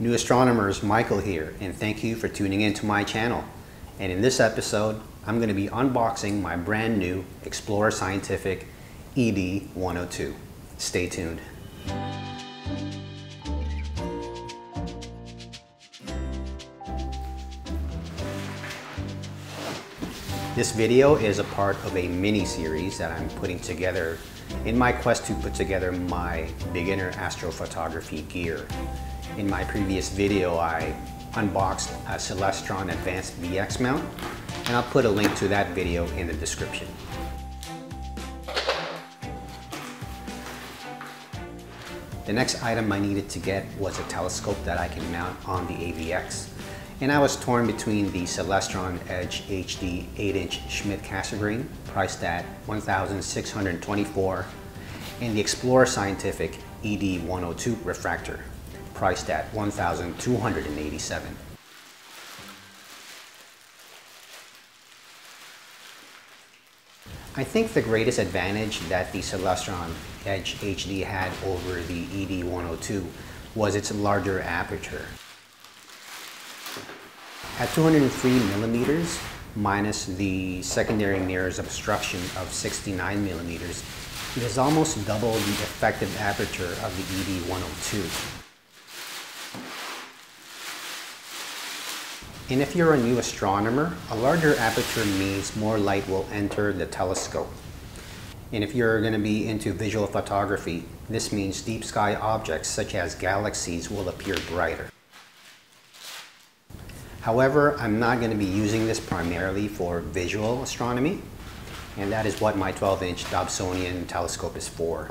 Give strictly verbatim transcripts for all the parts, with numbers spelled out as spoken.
new astronomers, Michael here, and thank you for tuning in to my channel. And in this episode, I'm going to be unboxing my brand new Explore Scientific E D one oh two. Stay tuned. This video is a part of a mini-series that I'm putting together in my quest to put together my beginner astrophotography gear. In my previous video, I unboxed a Celestron Advanced V X mount, and I'll put a link to that video in the description. The next item I needed to get was a telescope that I can mount on the A V X. And I was torn between the Celestron Edge H D eight inch Schmidt Cassegrain, priced at one thousand six hundred twenty-four dollars, and the Explore Scientific E D one oh two refractor, priced at one thousand two hundred eighty-seven dollars. I think the greatest advantage that the Celestron Edge H D had over the E D one oh two was its larger aperture. At two hundred three millimeters, minus the secondary mirror's obstruction of sixty-nine millimeters, it is almost double the effective aperture of the E D one oh two. And if you're a new astronomer, a larger aperture means more light will enter the telescope. And if you're going to be into visual photography, this means deep sky objects such as galaxies will appear brighter. However, I'm not going to be using this primarily for visual astronomy, and that is what my twelve inch Dobsonian telescope is for.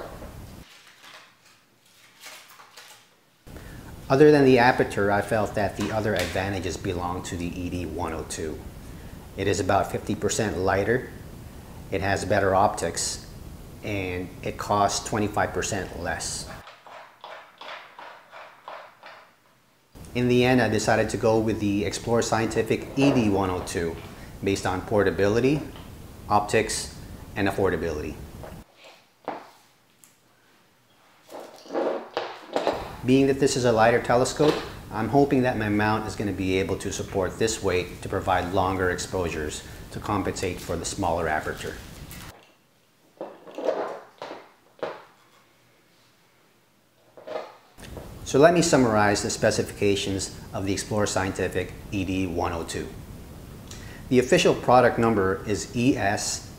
Other than the aperture, I felt that the other advantages belong to the E D one oh two. It is about fifty percent lighter, it has better optics, and it costs twenty-five percent less. In the end, I decided to go with the Explore Scientific E D one oh two based on portability, optics, and affordability. Being that this is a lighter telescope, I'm hoping that my mount is going to be able to support this weight to provide longer exposures to compensate for the smaller aperture. So let me summarize the specifications of the Explore Scientific E D one oh two. The official product number is E S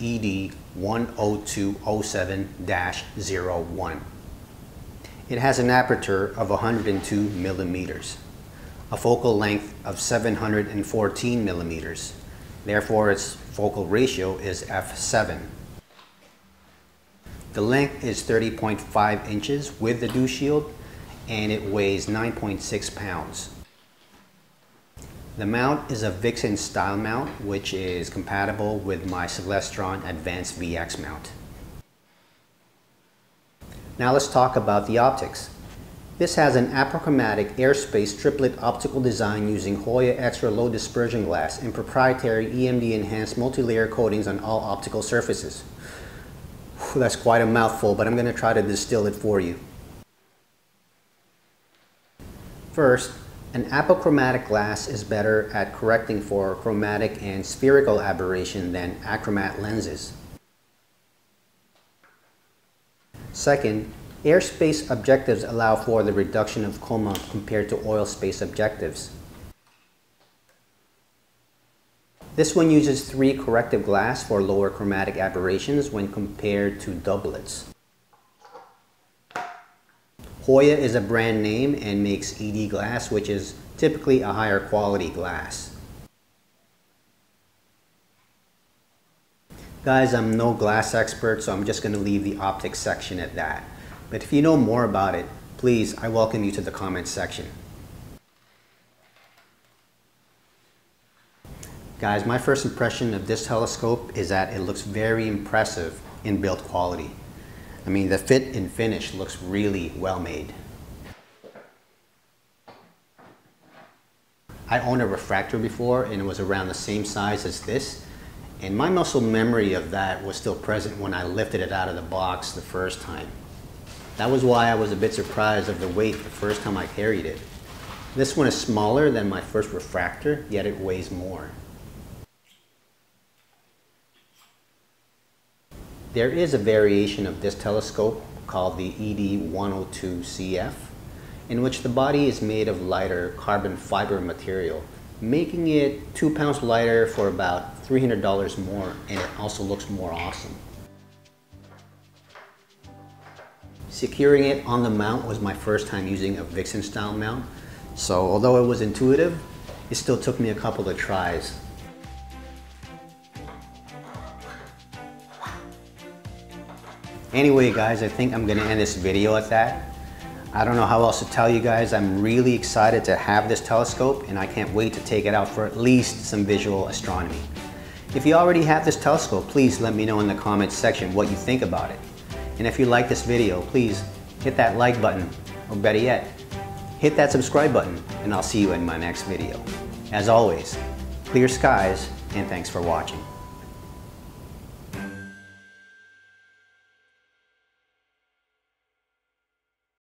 E D one oh two oh seven dash zero one. It has an aperture of one hundred two millimeters, a focal length of seven hundred fourteen millimeters. Therefore, its focal ratio is F seven. The length is thirty point five inches with the dew shield, and it weighs nine point six pounds. The mount is a Vixen style mount, which is compatible with my Celestron Advanced V X mount. Now let's talk about the optics. This has an apochromatic airspace triplet optical design using Hoya extra low dispersion glass and proprietary E M D enhanced multilayer coatings on all optical surfaces. Whew, that's quite a mouthful, but I'm going to try to distill it for you. First, an apochromatic glass is better at correcting for chromatic and spherical aberration than achromat lenses. Second, airspace objectives allow for the reduction of coma compared to oil space objectives. This one uses three corrective glass for lower chromatic aberrations when compared to doublets. Hoya is a brand name and makes E D glass, which is typically a higher quality glass. Guys, I'm no glass expert, so I'm just going to leave the optics section at that. But if you know more about it, please, I welcome you to the comments section. Guys, my first impression of this telescope is that it looks very impressive in build quality. I mean, the fit and finish looks really well made. I owned a refractor before, and it was around the same size as this, and my muscle memory of that was still present when I lifted it out of the box the first time. That was why I was a bit surprised of the weight the first time I carried it. This one is smaller than my first refractor, yet it weighs more. There is a variation of this telescope called the E D one oh two C F, in which the body is made of lighter carbon fiber material, making it two pounds lighter for about three hundred dollars more, and it also looks more awesome. Securing it on the mount was my first time using a Vixen style mount, so although it was intuitive, it still took me a couple of tries. Anyway guys, I think I'm going to end this video at that. I don't know how else to tell you guys, I'm really excited to have this telescope and I can't wait to take it out for at least some visual astronomy. If you already have this telescope, please let me know in the comments section what you think about it. And if you like this video, please hit that like button, or better yet, hit that subscribe button, and I'll see you in my next video. As always, clear skies and thanks for watching.